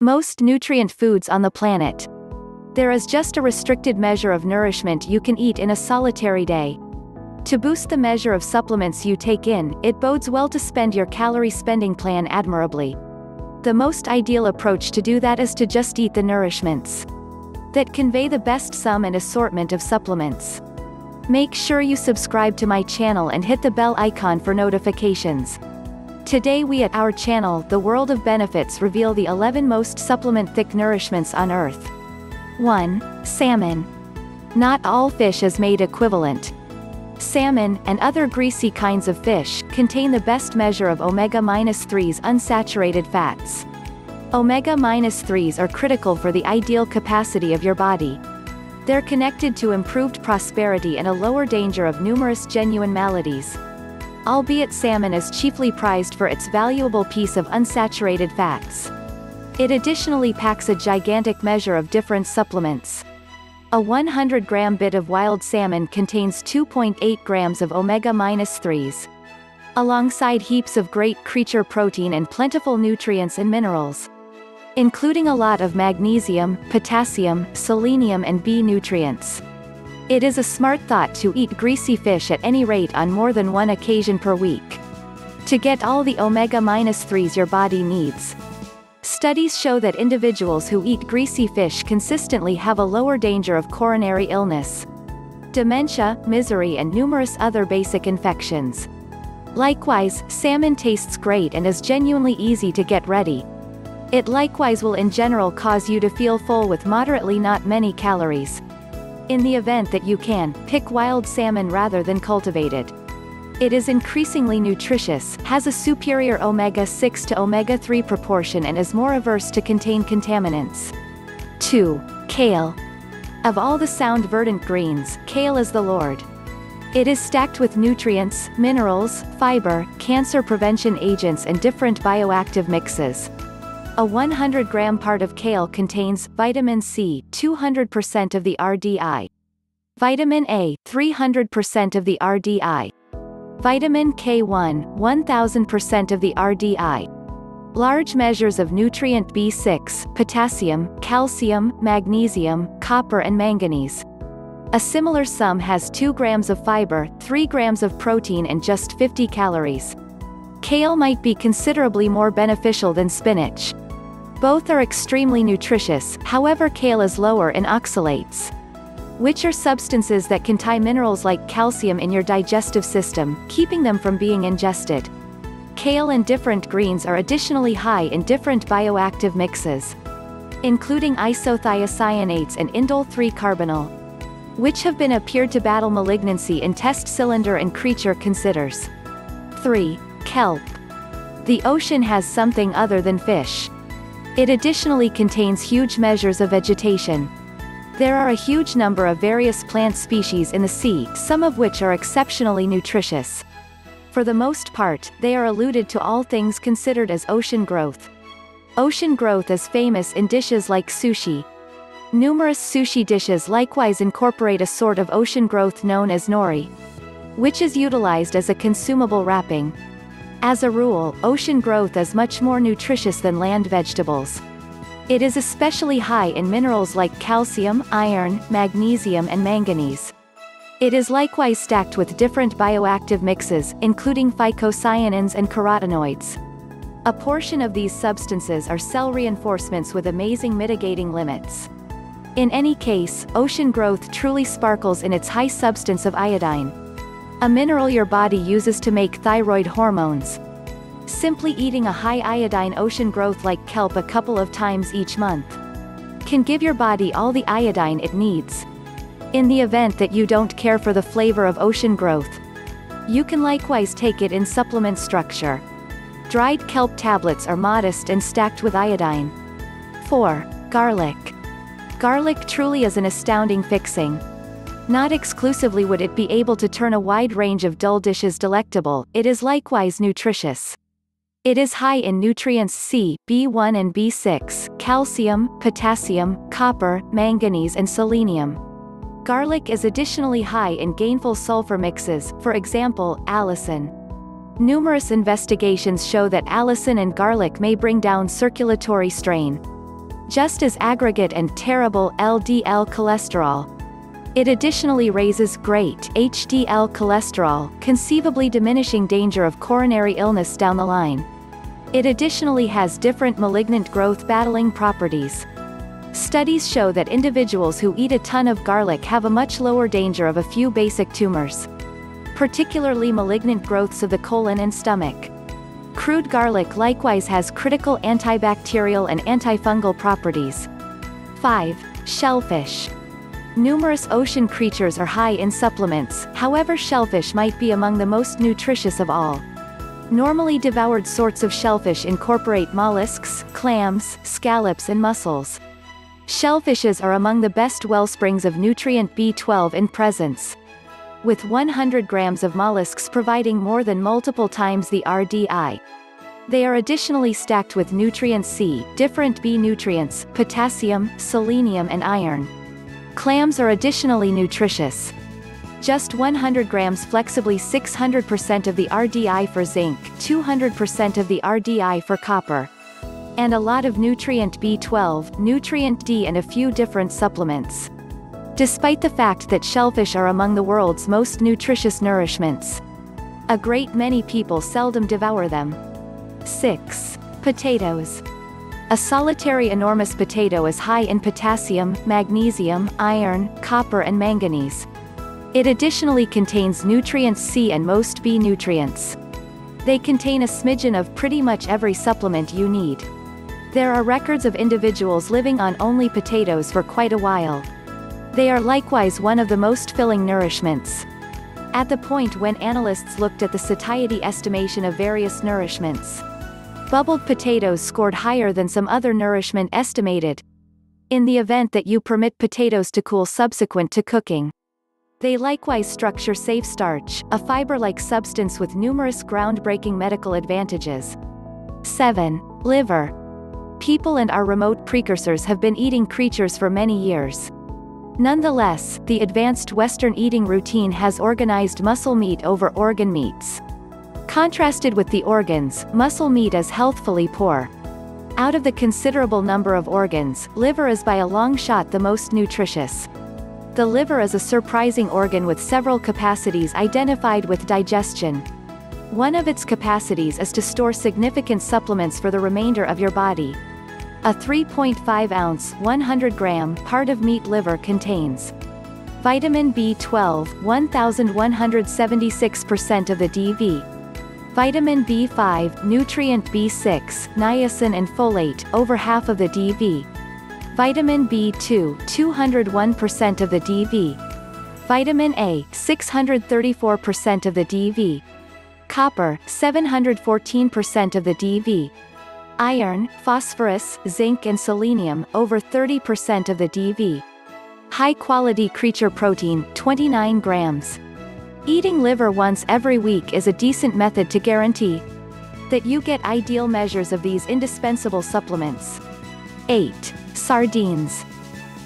most nutrient foods on the planet. There is just a restricted measure of nourishment you can eat in a solitary day. To boost the measure of supplements you take in, it bodes well to spend your calorie spending plan admirably. The most ideal approach to do that is to just eat the nourishments that convey the best sum and assortment of supplements. Make sure you subscribe to my channel and hit the bell icon for notifications. Today we at our channel, The World of Benefits, reveal the 11 most supplement-thick nourishments on Earth. 1. Salmon. Not all fish is made equivalent. Salmon, and other greasy kinds of fish, contain the best measure of omega-3s unsaturated fats. Omega-3s are critical for the ideal capacity of your body. They're connected to improved prosperity and a lower danger of numerous genuine maladies. Albeit salmon is chiefly prized for its valuable piece of unsaturated fats, it additionally packs a gigantic measure of different supplements. A 100-gram bit of wild salmon contains 2.8 grams of omega-3s, alongside heaps of great creature protein and plentiful nutrients and minerals, including a lot of magnesium, potassium, selenium and B nutrients. It is a smart thought to eat greasy fish at any rate on more than one occasion per week, to get all the omega-3s your body needs. Studies show that individuals who eat greasy fish consistently have a lower danger of coronary illness, dementia, misery and numerous other basic infections. Likewise, salmon tastes great and is genuinely easy to get ready. It likewise will in general cause you to feel full with moderately not many calories. In the event that you can, pick wild salmon rather than cultivated. It is increasingly nutritious, has a superior omega-6 to omega-3 proportion and is more averse to contain contaminants. 2. Kale. Of all the sound verdant greens, kale is the lord. It is stacked with nutrients, minerals, fiber, cancer prevention agents and different bioactive mixes. A 100-gram part of kale contains vitamin C, 200% of the RDI, vitamin A, 300% of the RDI, vitamin K1, 1000% of the RDI, large measures of nutrient B6, potassium, calcium, magnesium, copper and manganese. A similar sum has 2 grams of fiber, 3 grams of protein and just 50 calories. Kale might be considerably more beneficial than spinach. Both are extremely nutritious, however kale is lower in oxalates, which are substances that can tie minerals like calcium in your digestive system, keeping them from being ingested. Kale and different greens are additionally high in different bioactive mixes, including isothiocyanates and indole-3-carbonyl, which have been appeared to battle malignancy in test cylinder and creature considers. 3. Kelp. The ocean has something other than fish. It additionally contains huge measures of vegetation. There are a huge number of various plant species in the sea, some of which are exceptionally nutritious. For the most part, they are alluded to all things considered as ocean growth. Ocean growth is famous in dishes like sushi. Numerous sushi dishes likewise incorporate a sort of ocean growth known as nori, which is utilized as a consumable wrapping. As a rule, ocean growth is much more nutritious than land vegetables. It is especially high in minerals like calcium, iron, magnesium and manganese. It is likewise stacked with different bioactive mixes, including phycocyanins and carotenoids. A portion of these substances are cell reinforcements with amazing mitigating limits. In any case, ocean growth truly sparkles in its high substance of iodine, a mineral your body uses to make thyroid hormones. Simply eating a high iodine ocean growth like kelp a couple of times each month can give your body all the iodine it needs. In the event that you don't care for the flavor of ocean growth, you can likewise take it in supplement structure. Dried kelp tablets are modest and stacked with iodine. 4. Garlic. Garlic truly is an astounding fixing. Not exclusively would it be able to turn a wide range of dull dishes delectable, it is likewise nutritious. It is high in nutrients C, B1 and B6, calcium, potassium, copper, manganese and selenium. Garlic is additionally high in gainful sulfur mixes, for example, allicin. Numerous investigations show that allicin and garlic may bring down circulatory strain, just as aggregate and terrible LDL cholesterol. It additionally raises great HDL cholesterol, conceivably diminishing danger of coronary illness down the line. It additionally has different malignant growth battling properties. Studies show that individuals who eat a ton of garlic have a much lower danger of a few basic tumors, particularly malignant growths of the colon and stomach. Crude garlic likewise has critical antibacterial and antifungal properties. 5. Shellfish. Numerous ocean creatures are high in supplements, however shellfish might be among the most nutritious of all. Normally devoured sorts of shellfish incorporate mollusks, clams, scallops and mussels. Shellfishes are among the best wellsprings of nutrient B12 in presence, with 100 grams of mollusks providing more than multiple times the RDI. They are additionally stacked with nutrient C, different B nutrients, potassium, selenium and iron. Clams are additionally nutritious. Just 100 grams, flexibly 600% of the RDI for zinc, 200% of the RDI for copper, and a lot of nutrient B12, nutrient D and a few different supplements. Despite the fact that shellfish are among the world's most nutritious nourishments, a great many people seldom devour them. 6. Potatoes. A solitary enormous potato is high in potassium, magnesium, iron, copper and manganese. It additionally contains nutrients C and most B nutrients. They contain a smidgen of pretty much every supplement you need. There are records of individuals living on only potatoes for quite a while. They are likewise one of the most filling nourishments. At the point when analysts looked at the satiety estimation of various nourishments, bubbled potatoes scored higher than some other nourishment estimated, in the event that you permit potatoes to cool subsequent to cooking. They likewise structure safe starch, a fiber-like substance with numerous groundbreaking medical advantages. 7. Liver. People and our remote precursors have been eating creatures for many years. Nonetheless, the advanced Western eating routine has organized muscle meat over organ meats. Contrasted with the organs, muscle meat is healthfully poor. Out of the considerable number of organs, liver is by a long shot the most nutritious. The liver is a surprising organ with several capacities identified with digestion. One of its capacities is to store significant supplements for the remainder of your body. A 3.5-ounce, 100-gram part of meat liver contains vitamin B12, 1,176% of the DV, vitamin B5, nutrient B6, niacin and folate, over half of the DV, vitamin B2, 201% of the DV, vitamin A, 634% of the DV, copper, 714% of the DV, iron, phosphorus, zinc and selenium, over 30% of the DV. High-quality creature protein, 29 grams. Eating liver once every week is a decent method to guarantee that you get ideal measures of these indispensable supplements. 8. Sardines.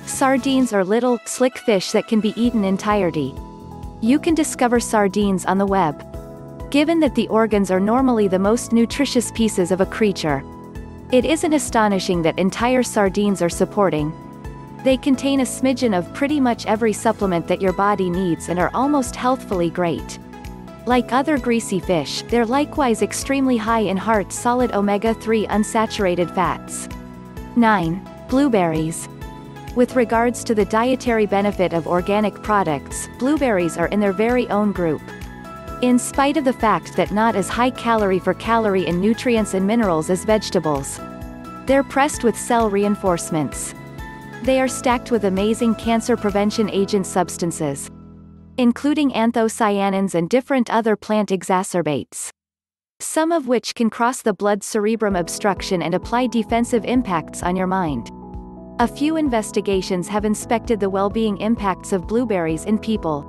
Sardines are little, slick fish that can be eaten entirely. You can discover sardines on the web. Given that the organs are normally the most nutritious pieces of a creature, it isn't astonishing that entire sardines are supporting. They contain a smidgen of pretty much every supplement that your body needs and are almost healthfully great. Like other greasy fish, they're likewise extremely high in heart solid omega-3 unsaturated fats. 9. Blueberries. With regards to the dietary benefit of organic products, blueberries are in their very own group. In spite of the fact that not as high calorie for calorie in nutrients and minerals as vegetables, they're pressed with cell reinforcements. They are stacked with amazing cancer prevention agent substances, including anthocyanins and different other plant exacerbates, some of which can cross the blood-cerebrum obstruction and apply defensive impacts on your mind. A few investigations have inspected the well-being impacts of blueberries in people.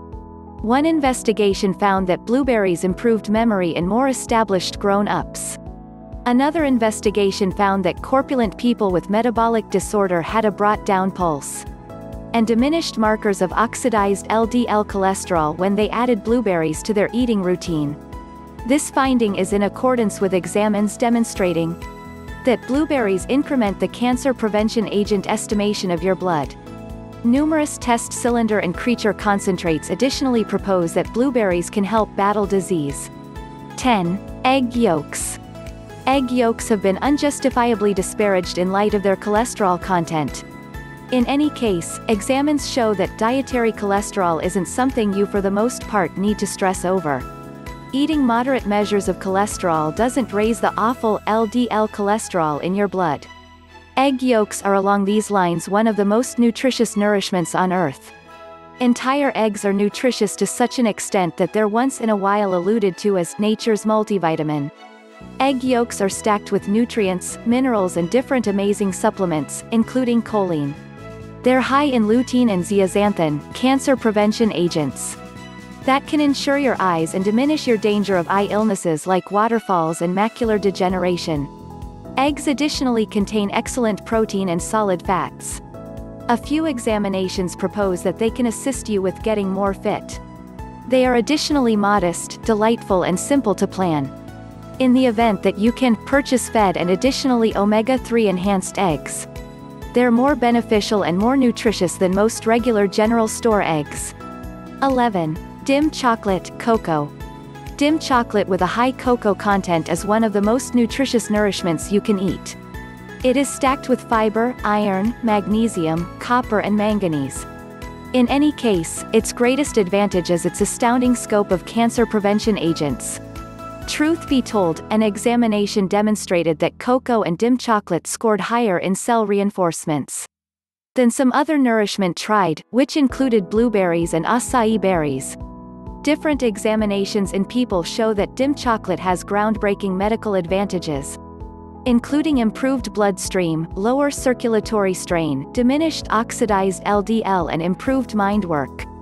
One investigation found that blueberries improved memory in more established grown-ups. Another investigation found that corpulent people with metabolic disorder had a brought-down pulse and diminished markers of oxidized LDL cholesterol when they added blueberries to their eating routine. This finding is in accordance with examines demonstrating that blueberries increment the cancer prevention agent estimation of your blood. Numerous test cylinder and creature concentrates additionally propose that blueberries can help battle disease. 10. Egg yolks. Egg yolks have been unjustifiably disparaged in light of their cholesterol content. In any case, examines show that dietary cholesterol isn't something you for the most part need to stress over. Eating moderate measures of cholesterol doesn't raise the awful LDL cholesterol in your blood. Egg yolks are along these lines one of the most nutritious nourishments on earth. Entire eggs are nutritious to such an extent that they're once in a while alluded to as nature's multivitamin. Egg yolks are stacked with nutrients, minerals and different amazing supplements, including choline. They're high in lutein and zeaxanthin, cancer prevention agents that can ensure your eyes and diminish your danger of eye illnesses like waterfalls and macular degeneration. Eggs additionally contain excellent protein and solid fats. A few examinations propose that they can assist you with getting more fit. They are additionally modest, delightful and simple to plan. In the event that you can, purchase fed and additionally omega-3 enhanced eggs. They're more beneficial and more nutritious than most regular general store eggs. 11. Dim chocolate, cocoa. Dim chocolate with a high cocoa content is one of the most nutritious nourishments you can eat. It is stacked with fiber, iron, magnesium, copper and manganese. In any case, its greatest advantage is its astounding scope of cancer prevention agents. Truth be told, an examination demonstrated that cocoa and dim chocolate scored higher in cell reinforcements than some other nourishment tried, which included blueberries and acai berries. Different examinations in people show that dim chocolate has groundbreaking medical advantages, including improved bloodstream, lower circulatory strain, diminished oxidized LDL and improved mind work.